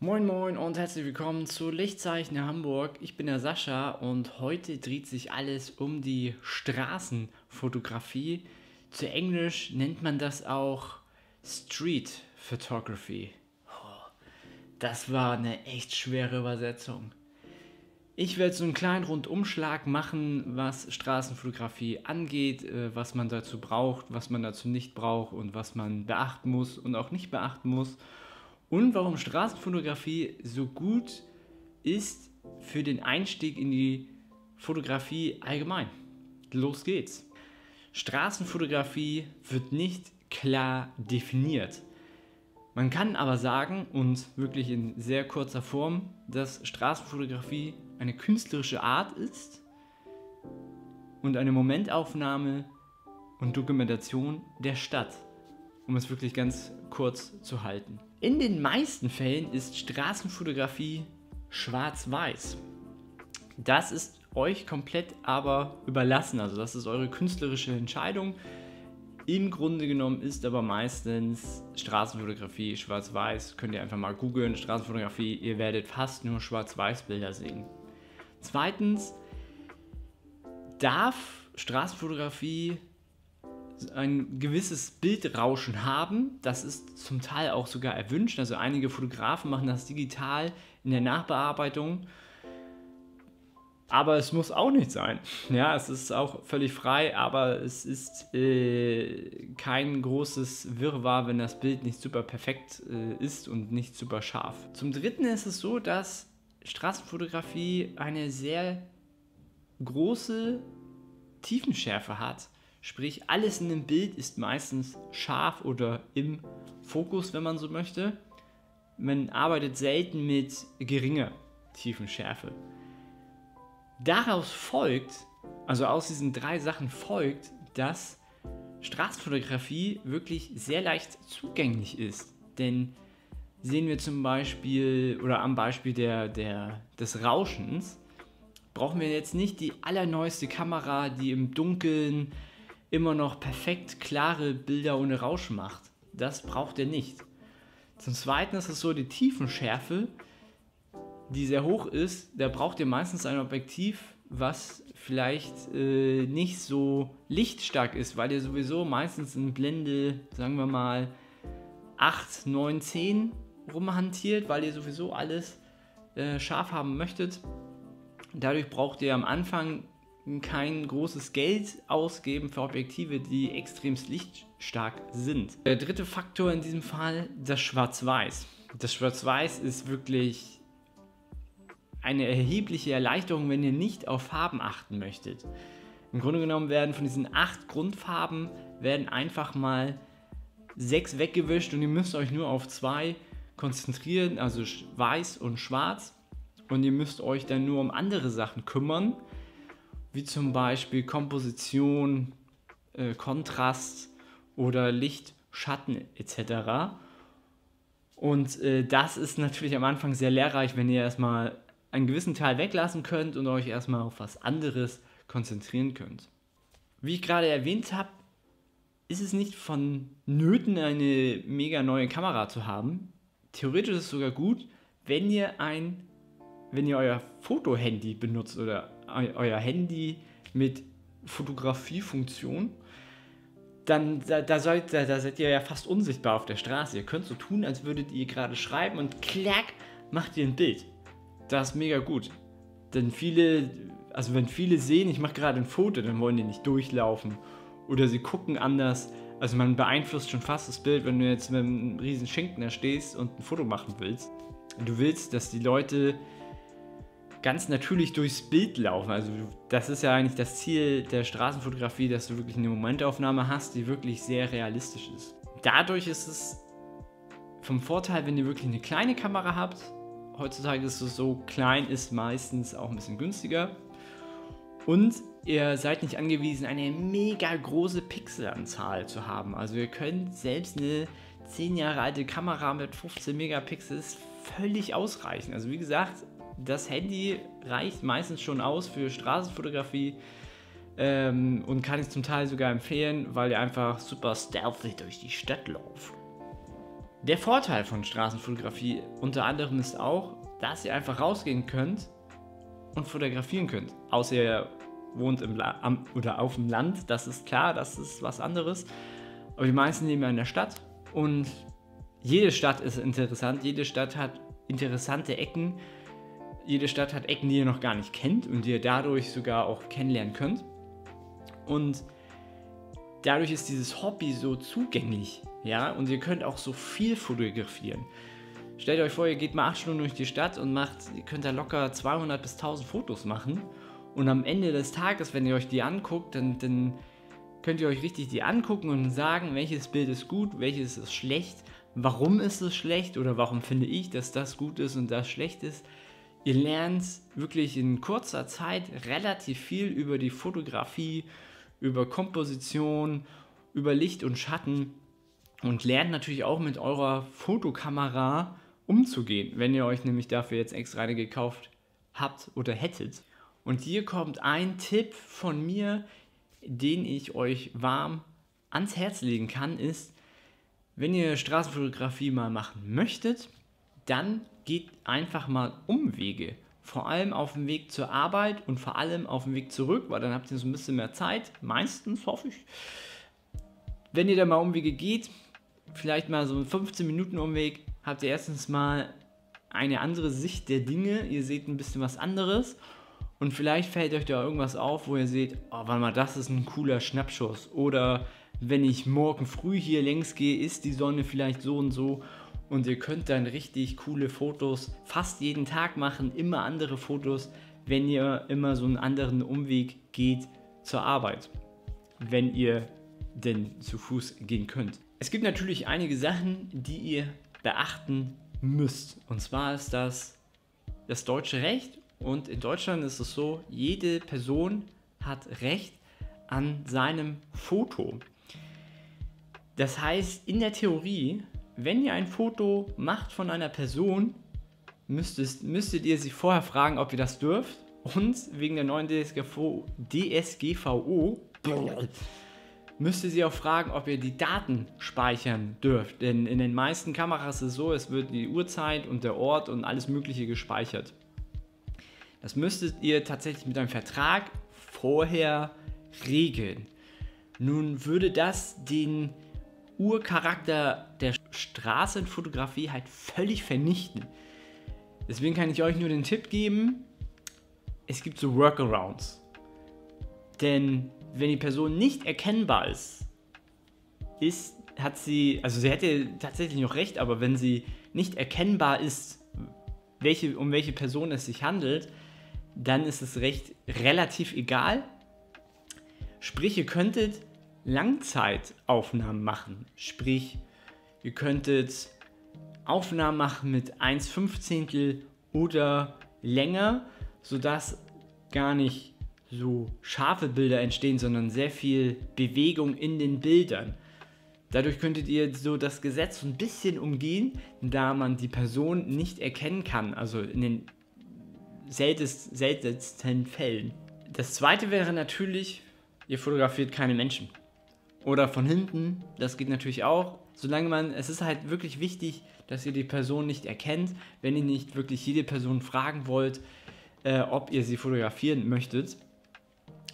Moin moin und herzlich willkommen zu Lichtzeichner Hamburg. Ich bin der Sascha und heute dreht sich alles um die Straßenfotografie. Zu Englisch nennt man das auch Street Photography. Das war eine echt schwere Übersetzung. Ich werde so einen kleinen Rundumschlag machen, was Straßenfotografie angeht, was man dazu braucht, was man dazu nicht braucht und was man beachten muss und auch nicht beachten muss. Und warum Straßenfotografie so gut ist für den Einstieg in die Fotografie allgemein. Los geht's! Straßenfotografie wird nicht klar definiert. Man kann aber sagen, und wirklich in sehr kurzer Form, dass Straßenfotografie eine künstlerische Art ist und eine Momentaufnahme und Dokumentation der Stadt, um es wirklich ganz kurz zu halten. In den meisten Fällen ist Straßenfotografie schwarz-weiß. Das ist euch komplett aber überlassen, also das ist eure künstlerische Entscheidung. Im Grunde genommen ist aber meistens Straßenfotografie schwarz-weiß. Könnt ihr einfach mal googeln, Straßenfotografie, ihr werdet fast nur Schwarz-Weiß-Bilder sehen. Zweitens darf Straßenfotografie ein gewisses Bildrauschen haben. Das ist zum Teil auch sogar erwünscht. Also einige Fotografen machen das digital in der Nachbearbeitung. Aber es muss auch nicht sein. Ja, es ist auch völlig frei, aber es ist kein großes Wirrwarr, wenn das Bild nicht super perfekt ist und nicht super scharf. Zum Dritten ist es so, dass Straßenfotografie eine sehr große Tiefenschärfe hat. Sprich, alles in dem Bild ist meistens scharf oder im Fokus, wenn man so möchte. Man arbeitet selten mit geringer Tiefenschärfe. Daraus folgt, also aus diesen drei Sachen folgt, dass Straßenfotografie wirklich sehr leicht zugänglich ist. Denn sehen wir zum Beispiel, oder am Beispiel des Rauschens, brauchen wir jetzt nicht die allerneueste Kamera, die im Dunkeln immer noch perfekt klare Bilder ohne Rauschen macht. Das braucht ihr nicht. Zum Zweiten ist es so, die Tiefenschärfe, die sehr hoch ist, da braucht ihr meistens ein Objektiv, was vielleicht nicht so lichtstark ist, weil ihr sowieso meistens in Blende, sagen wir mal 8, 9, 10 rumhantiert, weil ihr sowieso alles scharf haben möchtet. Dadurch braucht ihr am Anfang kein großes Geld ausgeben für Objektive, die extremst lichtstark sind. Der dritte Faktor in diesem Fall, das Schwarz-Weiß. Das Schwarz-Weiß ist wirklich eine erhebliche Erleichterung, wenn ihr nicht auf Farben achten möchtet. Im Grunde genommen werden von diesen 8 Grundfarben werden einfach mal 6 weggewischt und ihr müsst euch nur auf 2 konzentrieren, also weiß und schwarz, und ihr müsst euch dann nur um andere Sachen kümmern, wie zum Beispiel Komposition, Kontrast oder Licht, Schatten etc. Und das ist natürlich am Anfang sehr lehrreich, wenn ihr erstmal einen gewissen Teil weglassen könnt und euch erstmal auf was anderes konzentrieren könnt. Wie ich gerade erwähnt habe, ist es nicht vonnöten, eine mega neue Kamera zu haben. Theoretisch ist es sogar gut, wenn ihr euer Fotohandy benutzt oder euer Handy mit Fotografiefunktion, dann da seid ihr ja fast unsichtbar auf der Straße. Ihr könnt so tun, als würdet ihr gerade schreiben und klack, macht ihr ein Bild. Das ist mega gut, denn wenn viele sehen, ich mache gerade ein Foto, dann wollen die nicht durchlaufen oder sie gucken anders. Also man beeinflusst schon fast das Bild, wenn du jetzt mit einem riesen Schinken da stehst und ein Foto machen willst. Du willst, dass die Leute ganz natürlich durchs Bild laufen. Also das ist ja eigentlich das Ziel der Straßenfotografie, dass du wirklich eine Momentaufnahme hast, die wirklich sehr realistisch ist. Dadurch ist es vom Vorteil, wenn ihr wirklich eine kleine Kamera habt. Heutzutage ist es so, klein ist meistens auch ein bisschen günstiger. Und ihr seid nicht angewiesen, eine mega große Pixelanzahl zu haben. Also ihr könnt selbst eine 10 Jahre alte Kamera mit 15 Megapixels völlig ausreichen. Also wie gesagt, das Handy reicht meistens schon aus für Straßenfotografie und kann ich zum Teil sogar empfehlen, weil ihr einfach super stealthy durch die Stadt lauft. Der Vorteil von Straßenfotografie unter anderem ist auch, dass ihr einfach rausgehen könnt und fotografieren könnt. Außer ihr wohnt auf dem Land, das ist klar, das ist was anderes. Aber die meisten leben ja in der Stadt und jede Stadt ist interessant, jede Stadt hat interessante Ecken, jede Stadt hat Ecken, die ihr noch gar nicht kennt und die ihr dadurch sogar auch kennenlernen könnt. Und dadurch ist dieses Hobby so zugänglich. Ja, und ihr könnt auch so viel fotografieren. Stellt euch vor, ihr geht mal 8 Stunden durch die Stadt und ihr könnt da locker 200 bis 1000 Fotos machen. Und am Ende des Tages, wenn ihr euch die anguckt, dann könnt ihr euch richtig die angucken und sagen, welches Bild ist gut, welches ist schlecht, warum ist es schlecht oder warum finde ich, dass das gut ist und das schlecht ist. Ihr lernt wirklich in kurzer Zeit relativ viel über die Fotografie, über Komposition, über Licht und Schatten. Und lernt natürlich auch mit eurer Fotokamera umzugehen, wenn ihr euch nämlich dafür jetzt extra eine gekauft habt oder hättet. Und hier kommt ein Tipp von mir, den ich euch warm ans Herz legen kann, ist, wenn ihr Straßenfotografie mal machen möchtet, dann geht einfach mal Umwege. Vor allem auf dem Weg zur Arbeit und vor allem auf dem Weg zurück, weil dann habt ihr so ein bisschen mehr Zeit, meistens hoffe ich. Wenn ihr da mal Umwege geht, vielleicht mal so einen 15 Minuten Umweg, habt ihr erstens mal eine andere Sicht der Dinge, ihr seht ein bisschen was anderes und vielleicht fällt euch da irgendwas auf, wo ihr seht, oh, warte mal, das ist ein cooler Schnappschuss oder wenn ich morgen früh hier längs gehe, ist die Sonne vielleicht so und so und ihr könnt dann richtig coole Fotos fast jeden Tag machen, immer andere Fotos, wenn ihr immer so einen anderen Umweg geht zur Arbeit, wenn ihr denn zu Fuß gehen könnt. Es gibt natürlich einige Sachen, die ihr beachten müsst. Und zwar ist das deutsche Recht. Und in Deutschland ist es so, jede Person hat Recht an seinem Foto. Das heißt, in der Theorie, wenn ihr ein Foto macht von einer Person, müsstet ihr sie vorher fragen, ob ihr das dürft. Und wegen der neuen DSGVO... müsst ihr sie auch fragen, ob ihr die Daten speichern dürft. Denn in den meisten Kameras ist es so, es wird die Uhrzeit und der Ort und alles Mögliche gespeichert. Das müsstet ihr tatsächlich mit einem Vertrag vorher regeln. Nun würde das den Urcharakter der Straßenfotografie halt völlig vernichten. Deswegen kann ich euch nur den Tipp geben, es gibt so Workarounds. Denn wenn die Person nicht erkennbar ist, hat sie, also sie hätte tatsächlich noch recht, aber wenn sie nicht erkennbar ist, um welche Person es sich handelt, dann ist das Recht relativ egal. Sprich, ihr könntet Langzeitaufnahmen machen. Sprich, ihr könntet Aufnahmen machen mit 1/15 oder länger, sodass gar nicht so scharfe Bilder entstehen, sondern sehr viel Bewegung in den Bildern. Dadurch könntet ihr so das Gesetz ein bisschen umgehen, da man die Person nicht erkennen kann, also in den seltensten Fällen. Das zweite wäre natürlich, ihr fotografiert keine Menschen. Oder von hinten, das geht natürlich auch. Es ist halt wirklich wichtig, dass ihr die Person nicht erkennt, wenn ihr nicht wirklich jede Person fragen wollt, ob ihr sie fotografieren möchtet.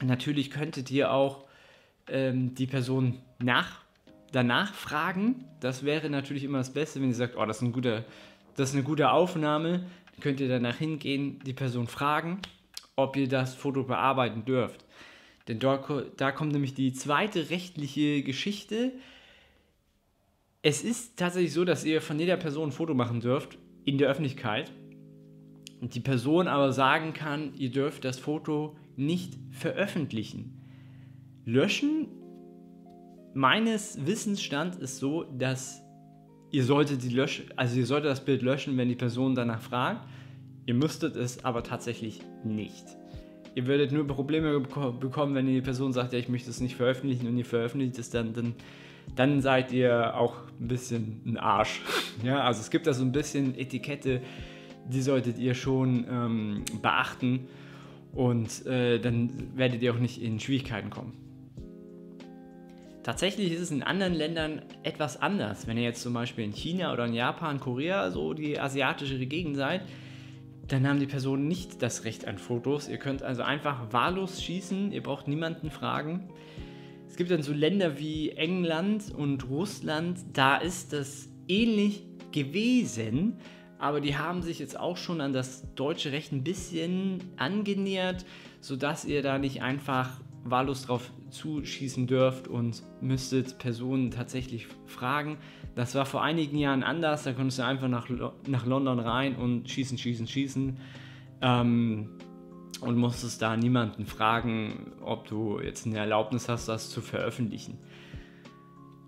Natürlich könntet ihr auch die Person danach fragen. Das wäre natürlich immer das Beste, wenn ihr sagt, oh, das ist eine gute Aufnahme. Dann könnt ihr danach hingehen, die Person fragen, ob ihr das Foto bearbeiten dürft. Denn da kommt nämlich die zweite rechtliche Geschichte. Es ist tatsächlich so, dass ihr von jeder Person ein Foto machen dürft in der Öffentlichkeit. Die Person aber sagen kann, ihr dürft das Foto nicht veröffentlichen. Löschen, meines Wissensstand ist so, dass ihr solltet das Bild löschen, wenn die Person danach fragt. Ihr müsstet es aber tatsächlich nicht. Ihr werdet nur Probleme bekommen, wenn die Person sagt, ja, ich möchte es nicht veröffentlichen und ihr veröffentlicht es dann seid ihr auch ein bisschen ein Arsch. Ja, also es gibt da so ein bisschen Etikette, die solltet ihr schon beachten und dann werdet ihr auch nicht in Schwierigkeiten kommen. Tatsächlich ist es in anderen Ländern etwas anders. Wenn ihr jetzt zum Beispiel in China oder in Japan, Korea, so die asiatische Gegend seid, dann haben die Personen nicht das Recht an Fotos. Ihr könnt also einfach wahllos schießen, ihr braucht niemanden fragen. Es gibt dann so Länder wie England und Russland, da ist das ähnlich gewesen, aber die haben sich jetzt auch schon an das deutsche Recht ein bisschen angenähert, sodass ihr da nicht einfach wahllos drauf zuschießen dürft und müsstet Personen tatsächlich fragen. Das war vor einigen Jahren anders, da konntest du einfach nach London rein und schießen und musstest da niemanden fragen, ob du jetzt eine Erlaubnis hast, das zu veröffentlichen.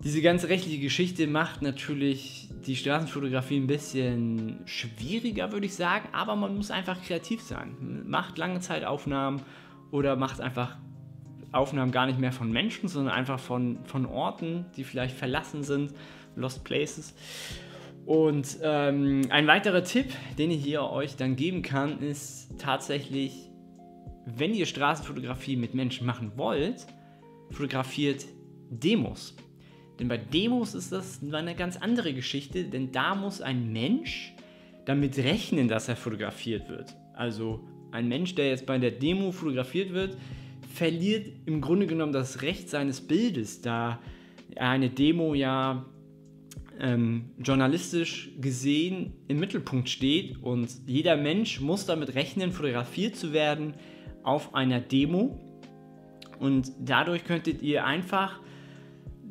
Diese ganze rechtliche Geschichte macht natürlich die Straßenfotografie ein bisschen schwieriger, würde ich sagen, aber man muss einfach kreativ sein. Macht lange Zeitaufnahmen oder macht einfach Aufnahmen gar nicht mehr von Menschen, sondern einfach von Orten, die vielleicht verlassen sind, Lost Places. Und ein weiterer Tipp, den ich hier euch dann geben kann, ist tatsächlich, wenn ihr Straßenfotografie mit Menschen machen wollt, fotografiert Demos. Denn bei Demos ist das eine ganz andere Geschichte, denn da muss ein Mensch damit rechnen, dass er fotografiert wird. Also ein Mensch, der jetzt bei der Demo fotografiert wird, verliert im Grunde genommen das Recht seines Bildes, da eine Demo ja journalistisch gesehen im Mittelpunkt steht und jeder Mensch muss damit rechnen, fotografiert zu werden auf einer Demo, und dadurch könntet ihr einfach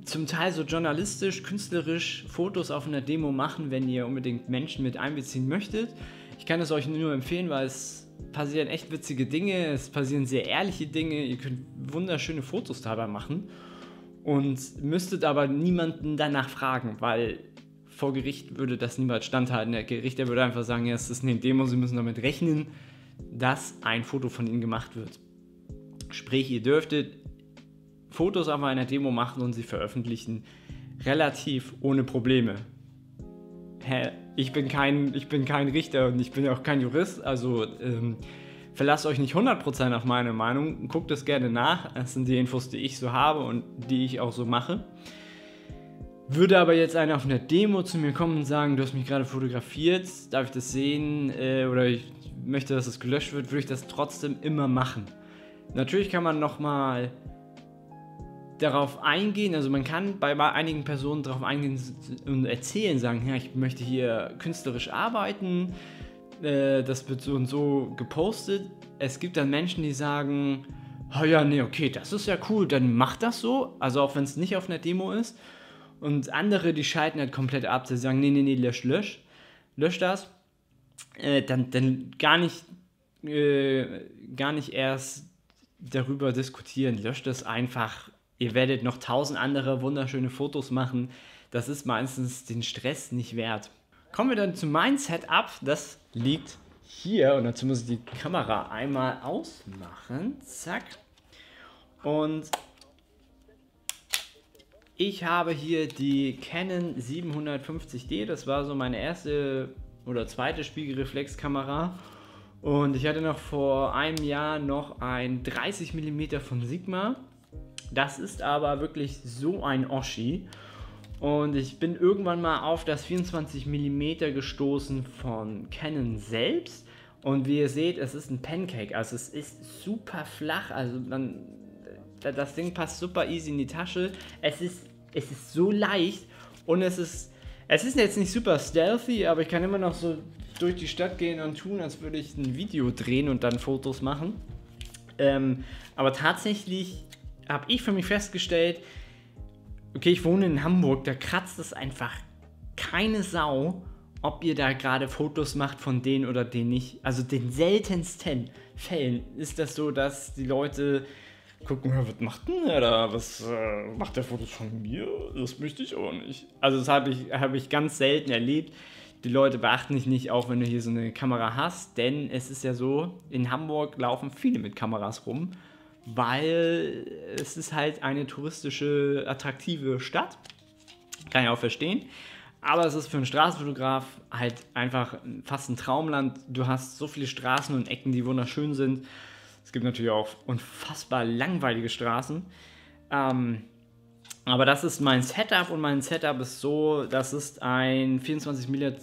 zum Teil so journalistisch, künstlerisch Fotos auf einer Demo machen, wenn ihr unbedingt Menschen mit einbeziehen möchtet. Ich kann es euch nur empfehlen, weil es passieren echt witzige Dinge, es passieren sehr ehrliche Dinge, ihr könnt wunderschöne Fotos dabei machen und müsstet aber niemanden danach fragen, weil vor Gericht würde das niemals standhalten. Der Richter würde einfach sagen, ja, es ist eine Demo, sie müssen damit rechnen, dass ein Foto von ihnen gemacht wird. Sprich, ihr dürftet Fotos auf einer Demo machen und sie veröffentlichen, relativ ohne Probleme. Hä? Ich bin kein Richter und ich bin auch kein Jurist, also verlasst euch nicht 100% auf meine Meinung, guckt es gerne nach, das sind die Infos, die ich so habe und die ich auch so mache. Würde aber jetzt einer auf einer Demo zu mir kommen und sagen, du hast mich gerade fotografiert, darf ich das sehen oder ich möchte, dass es gelöscht wird, würde ich das trotzdem immer machen. Natürlich kann man nochmal darauf eingehen, also man kann bei einigen Personen darauf eingehen und erzählen, sagen, ja, ich möchte hier künstlerisch arbeiten, das wird so und so gepostet. Es gibt dann Menschen, die sagen, oh ja, nee, okay, das ist ja cool, dann mach das so, also auch wenn es nicht auf einer Demo ist. Und andere, die schalten halt komplett ab, die sagen, nee, nee, nee, lösch das, dann gar nicht erst darüber diskutieren, löscht das einfach. Ihr werdet noch 1000 andere wunderschöne Fotos machen. Das ist meistens den Stress nicht wert. Kommen wir dann zu meinem Setup. Das liegt hier. Und dazu muss ich die Kamera einmal ausmachen. Zack. Und ich habe hier die Canon 750D. Das war so meine erste oder zweite Spiegelreflexkamera. Und ich hatte noch vor einem Jahr noch ein 30mm von Sigma. Das ist aber wirklich so ein Oschi und ich bin irgendwann mal auf das 24mm gestoßen von Canon selbst und wie ihr seht, es ist ein Pancake, also es ist super flach, also das Ding passt super easy in die Tasche, es ist so leicht und es ist jetzt nicht super stealthy, aber ich kann immer noch so durch die Stadt gehen und tun, als würde ich ein Video drehen und dann Fotos machen, aber tatsächlich habe ich für mich festgestellt, okay, ich wohne in Hamburg, da kratzt es einfach keine Sau, ob ihr da gerade Fotos macht von denen oder denen nicht. Also den seltensten Fällen ist das so, dass die Leute gucken, was macht denn der da, was macht der Fotos von mir? Das möchte ich auch nicht. Also das habe ich ganz selten erlebt. Die Leute beachten dich nicht, auch wenn du hier so eine Kamera hast, denn es ist ja so, in Hamburg laufen viele mit Kameras rum, weil es ist halt eine touristische, attraktive Stadt. Kann ich auch verstehen. Aber es ist für einen Straßenfotograf halt einfach fast ein Traumland. Du hast so viele Straßen und Ecken, die wunderschön sind. Es gibt natürlich auch unfassbar langweilige Straßen. Aber das ist mein Setup und mein Setup ist so, das ist ein 24mm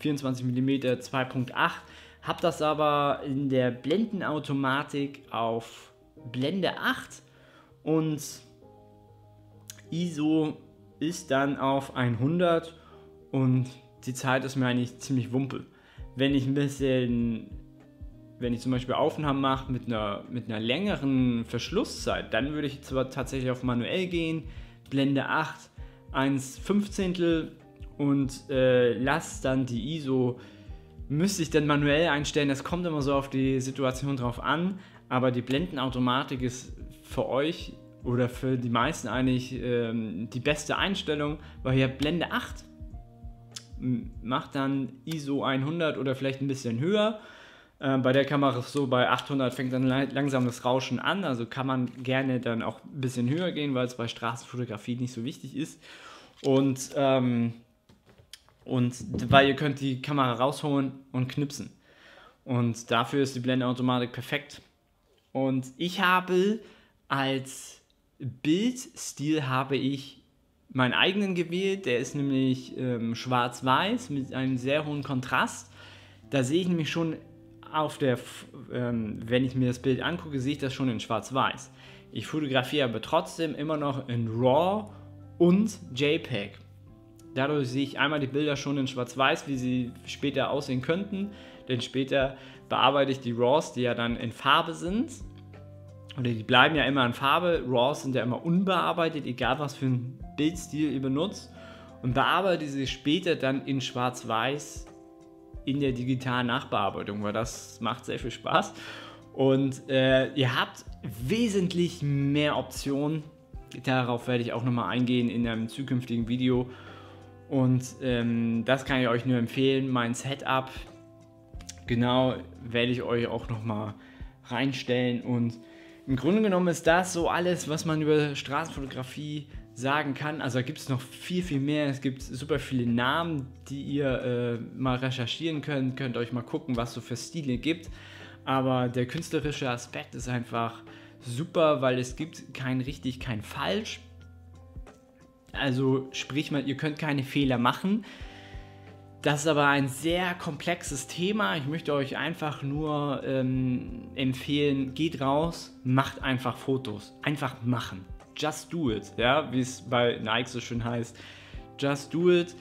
2.8. Hab das aber in der Blendenautomatik auf Blende 8 und ISO ist dann auf 100 und die Zeit ist mir eigentlich ziemlich wumpe. Wenn ich ein bisschen, wenn ich zum Beispiel Aufnahmen mache mit einer längeren Verschlusszeit, dann würde ich zwar tatsächlich auf manuell gehen, Blende 8, 1/15 und lasse dann die ISO, müsste ich dann manuell einstellen, das kommt immer so auf die Situation drauf an, aber die Blendenautomatik ist für euch oder für die meisten eigentlich die beste Einstellung, weil ihr habt Blende 8, macht dann ISO 100 oder vielleicht ein bisschen höher. Bei der Kamera ist so, bei 800 fängt dann langsam das Rauschen an, also kann man gerne dann auch ein bisschen höher gehen, weil es bei Straßenfotografie nicht so wichtig ist. Und weil ihr könnt die Kamera rausholen und knipsen. Und dafür ist die Blendenautomatik perfekt. Und ich habe als Bildstil habe ich meinen eigenen gewählt, der ist nämlich schwarz-weiß mit einem sehr hohen Kontrast. Da sehe ich nämlich schon auf der, wenn ich mir das Bild angucke, sehe ich das schon in schwarz-weiß. Ich fotografiere aber trotzdem immer noch in RAW und JPEG. Dadurch sehe ich einmal die Bilder schon in schwarz-weiß, wie sie später aussehen könnten, denn später bearbeite ich die RAWs, die ja dann in Farbe sind, oder die bleiben ja immer in Farbe, RAWs sind ja immer unbearbeitet, egal was für einen Bildstil ihr benutzt, und bearbeite sie später dann in schwarz-weiß in der digitalen Nachbearbeitung, weil das macht sehr viel Spaß und ihr habt wesentlich mehr Optionen, darauf werde ich auch nochmal eingehen in einem zukünftigen Video. Und das kann ich euch nur empfehlen, mein Setup, genau, werde ich euch auch nochmal reinstellen. Und im Grunde genommen ist das so alles, was man über Straßenfotografie sagen kann. Also da gibt es noch viel, viel mehr. Es gibt super viele Namen, die ihr mal recherchieren könnt. Könnt euch mal gucken, was so für Stile gibt. Aber der künstlerische Aspekt ist einfach super, weil es gibt kein richtig, kein falsch. Also sprich mal, ihr könnt keine Fehler machen. Das ist aber ein sehr komplexes Thema. Ich möchte euch einfach nur empfehlen, geht raus, macht einfach Fotos. Einfach machen. Just do it. Ja, wie es bei Nike so schön heißt. Just do it.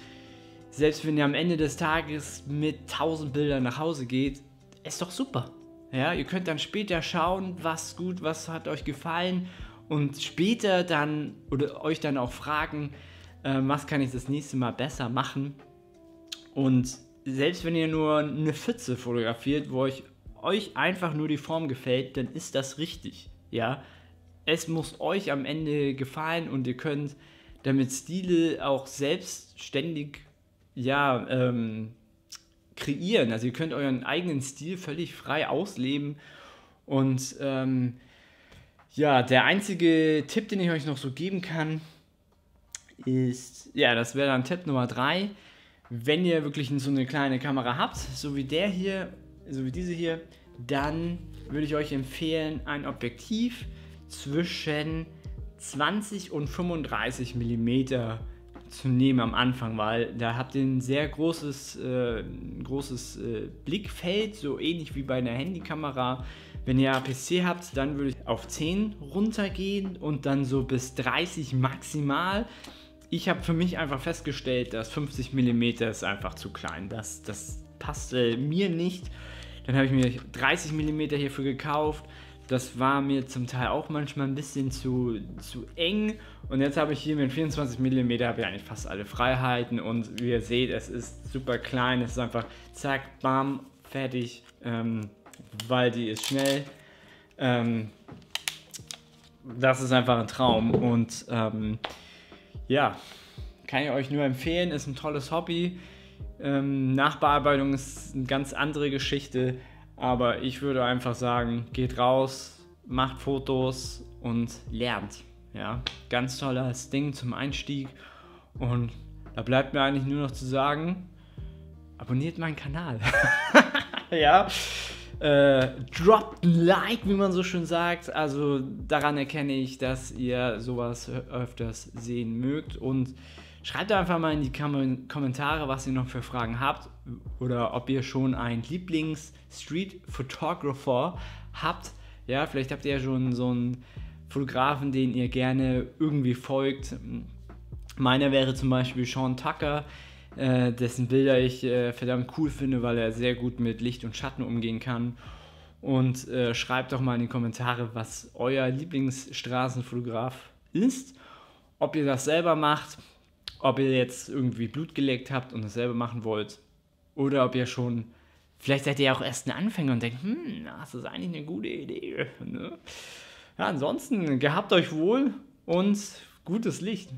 Selbst wenn ihr am Ende des Tages mit 1000 Bildern nach Hause geht, ist doch super. Ja, ihr könnt dann später schauen, was gut, was hat euch gefallen. Und später dann, oder euch dann auch fragen, was kann ich das nächste Mal besser machen. Und selbst wenn ihr nur eine Pfütze fotografiert, wo euch einfach nur die Form gefällt, dann ist das richtig. Ja? Es muss euch am Ende gefallen und ihr könnt damit Stile auch selbstständig, ja, kreieren. Also ihr könnt euren eigenen Stil völlig frei ausleben und ja, der einzige Tipp, den ich euch noch so geben kann, ist, ja, das wäre dann Tipp Nummer 3, wenn ihr wirklich so eine kleine Kamera habt, so wie der hier, so wie diese hier, dann würde ich euch empfehlen, ein Objektiv zwischen 20 und 35 mm zu nehmen am Anfang, weil da habt ihr ein sehr großes Blickfeld, so ähnlich wie bei einer Handykamera. Wenn ihr APS-C habt, dann würde ich auf 10 runtergehen und dann so bis 30 maximal. Ich habe für mich einfach festgestellt, dass 50 mm ist einfach zu klein. Das passte mir nicht. Dann habe ich mir 30 mm hierfür gekauft. Das war mir zum Teil auch manchmal ein bisschen zu eng. Und jetzt habe ich hier mit 24 mm habe ich eigentlich fast alle Freiheiten. Und wie ihr seht, es ist super klein. Es ist einfach zack, bam, fertig. Weil die ist schnell. Das ist einfach ein Traum. Und ja, kann ich euch nur empfehlen. Ist ein tolles Hobby. Nachbearbeitung ist eine ganz andere Geschichte. Aber ich würde einfach sagen, geht raus, macht Fotos und lernt. Ja, ganz tolles Ding zum Einstieg. Und da bleibt mir eigentlich nur noch zu sagen, abonniert meinen Kanal. Ja, Dropped Like, wie man so schön sagt. Also daran erkenne ich, dass ihr sowas öfters sehen mögt. Und schreibt einfach mal in die Kommentare, was ihr noch für Fragen habt. Oder ob ihr schon einen Lieblings-Street-Photographer habt. Ja, vielleicht habt ihr ja schon so einen Fotografen, den ihr gerne irgendwie folgt. Meiner wäre zum Beispiel Sean Tucker, dessen Bilder ich verdammt cool finde, weil er sehr gut mit Licht und Schatten umgehen kann. Und schreibt doch mal in die Kommentare, was euer Lieblingsstraßenfotograf ist. Ob ihr das selber macht, ob ihr jetzt irgendwie Blut geleckt habt und das selber machen wollt. Oder ob ihr schon, vielleicht seid ihr ja auch erst ein Anfänger und denkt, das ist eigentlich eine gute Idee. Ne? Ja, ansonsten, gehabt euch wohl und gutes Licht.